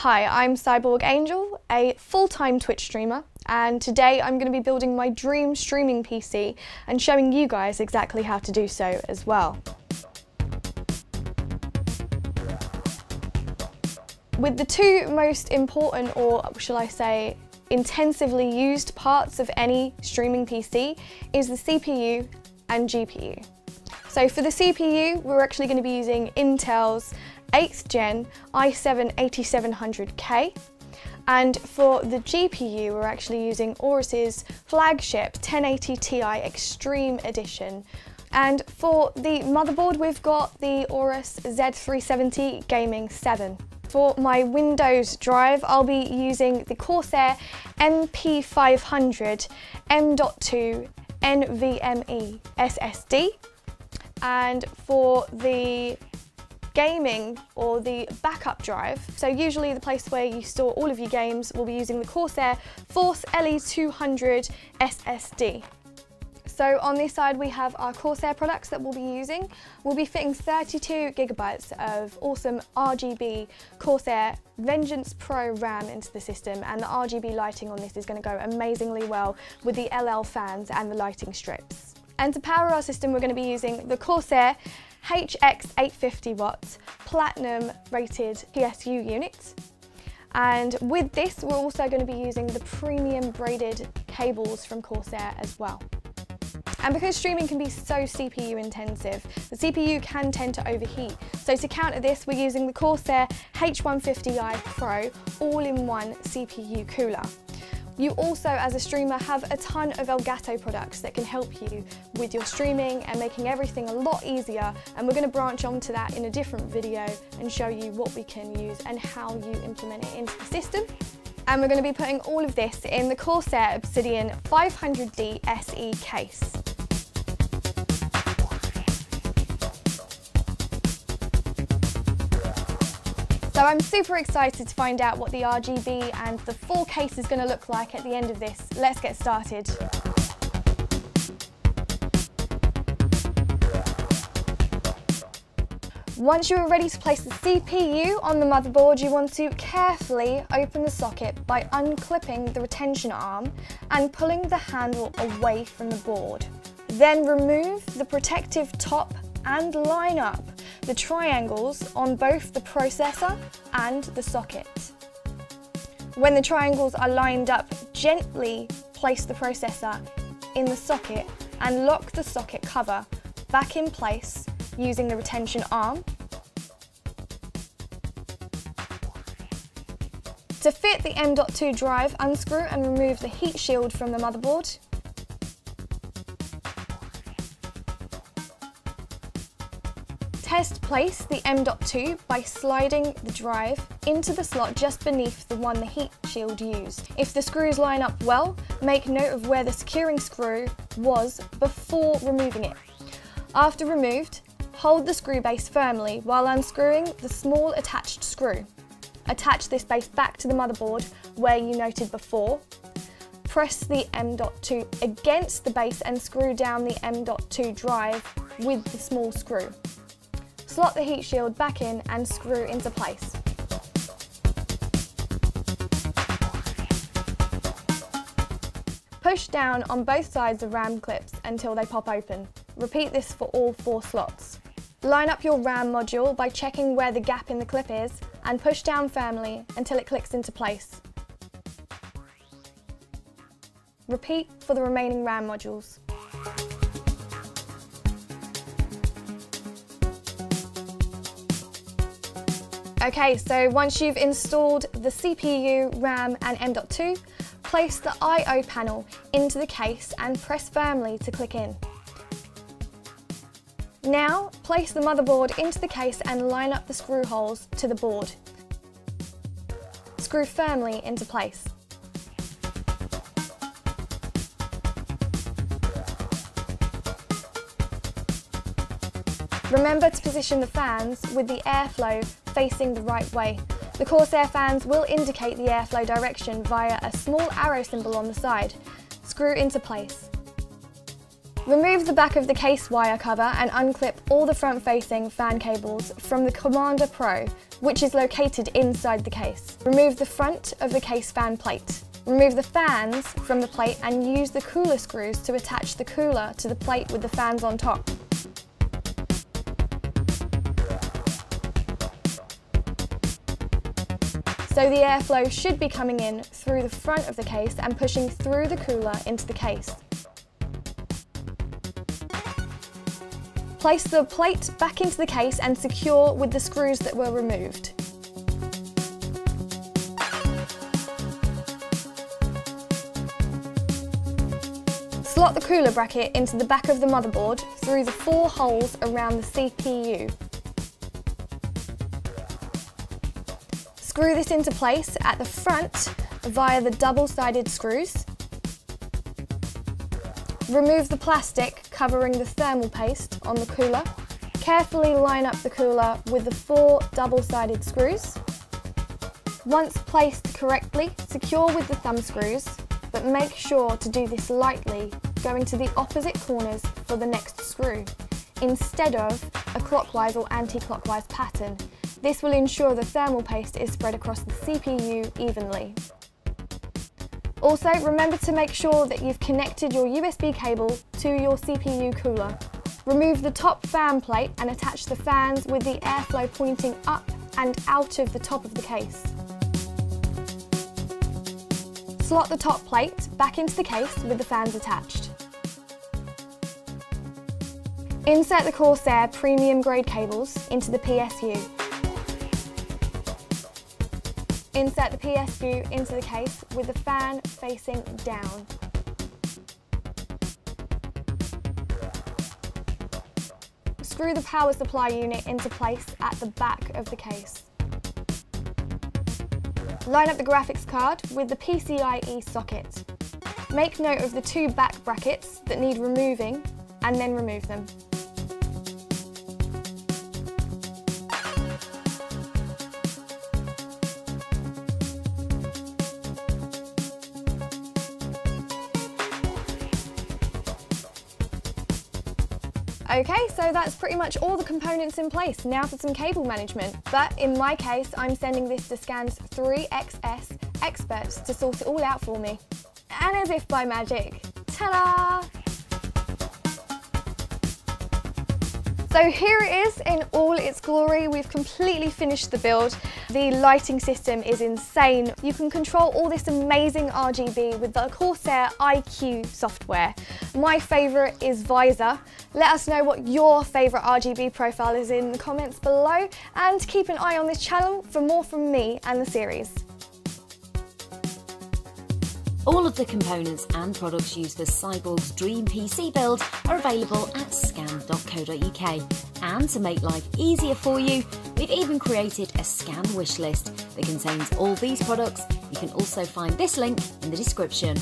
Hi, I'm Cyborg Angel, a full-time Twitch streamer, and today I'm going to be building my dream streaming PC and showing you guys exactly how to do so as well. With the two most important, or shall I say, intensively used parts of any streaming PC is the CPU and GPU. So for the CPU, we're actually going to be using Intel's 8th gen i7-8700K, and for the GPU we're actually using Aorus's flagship 1080 Ti Extreme Edition, and for the motherboard we've got the Aorus Z370 Gaming 7. For my Windows drive I'll be using the Corsair MP500 M.2 NVMe SSD, and for the gaming or the backup drive, so usually the place where you store all of your games, will be using the Corsair Force LE200 SSD. So on this side we have our Corsair products that we'll be using. We'll be fitting 32GB of awesome RGB Corsair Vengeance Pro RAM into the system, and the RGB lighting on this is going to go amazingly well with the LL fans and the lighting strips. And to power our system we're going to be using the Corsair HX 850W Platinum rated PSU unit, and with this we're also going to be using the premium braided cables from Corsair as well. And because streaming can be so CPU intensive, the CPU can tend to overheat, so to counter this we're using the Corsair H150i Pro all-in-one CPU cooler. You also, as a streamer, have a ton of Elgato products that can help you with your streaming and making everything a lot easier, and we're going to branch on to that in a different video and show you what we can use and how you implement it into the system. And we're going to be putting all of this in the Corsair Obsidian 500D SE case. So I'm super excited to find out what the RGB and the full case is going to look like at the end of this. Let's get started. Once you are ready to place the CPU on the motherboard, you want to carefully open the socket by unclipping the retention arm and pulling the handle away from the board. Then remove the protective top and line up the triangles on both the processor and the socket. When the triangles are lined up, gently place the processor in the socket and lock the socket cover back in place using the retention arm. To fit the M.2 drive, unscrew and remove the heat shield from the motherboard. Test place the M.2 by sliding the drive into the slot just beneath the one the heat shield used. If the screws line up well, make note of where the securing screw was before removing it. After removed, hold the screw base firmly while unscrewing the small attached screw. Attach this base back to the motherboard where you noted before. Press the M.2 against the base and screw down the M.2 drive with the small screw. Slot the heat shield back in and screw into place. Push down on both sides of RAM clips until they pop open. Repeat this for all four slots. Line up your RAM module by checking where the gap in the clip is and push down firmly until it clicks into place. Repeat for the remaining RAM modules. Okay, so once you've installed the CPU, RAM and M.2, place the I/O panel into the case and press firmly to click in. Now, place the motherboard into the case and line up the screw holes to the board. Screw firmly into place. Remember to position the fans with the airflow facing the right way. The Corsair fans will indicate the airflow direction via a small arrow symbol on the side. Screw into place. Remove the back of the case wire cover and unclip all the front-facing fan cables from the Commander Pro, which is located inside the case. Remove the front of the case fan plate. Remove the fans from the plate and use the cooler screws to attach the cooler to the plate with the fans on top. So the airflow should be coming in through the front of the case and pushing through the cooler into the case. Place the plate back into the case and secure with the screws that were removed. Slot the cooler bracket into the back of the motherboard through the 4 holes around the CPU. Screw this into place at the front via the double-sided screws. Remove the plastic covering the thermal paste on the cooler. Carefully line up the cooler with the 4 double-sided screws. Once placed correctly, secure with the thumb screws, but make sure to do this lightly, going to the opposite corners for the next screw, instead of a clockwise or anti-clockwise pattern. This will ensure the thermal paste is spread across the CPU evenly. Also, remember to make sure that you've connected your USB cable to your CPU cooler. Remove the top fan plate and attach the fans with the airflow pointing up and out of the top of the case. Slot the top plate back into the case with the fans attached. Insert the Corsair premium grade cables into the PSU. Insert the PSU into the case with the fan facing down. Screw the power supply unit into place at the back of the case. Line up the graphics card with the PCIe socket. Make note of the 2 back brackets that need removing and then remove them. Okay, so that's pretty much all the components in place. Now for some cable management. But in my case, I'm sending this to Scan's 3XS experts to sort it all out for me. And as if by magic, ta-da! So here it is in all its glory. We've completely finished the build. The lighting system is insane. You can control all this amazing RGB with the Corsair iCUE software. My favourite is Visor. Let us know what your favourite RGB profile is in the comments below, and keep an eye on this channel for more from me and the series. All of the components and products used for Cyborg's dream PC build are available at scan.co.uk. And to make life easier for you, we've even created a Scan wishlist that contains all these products. You can also find this link in the description.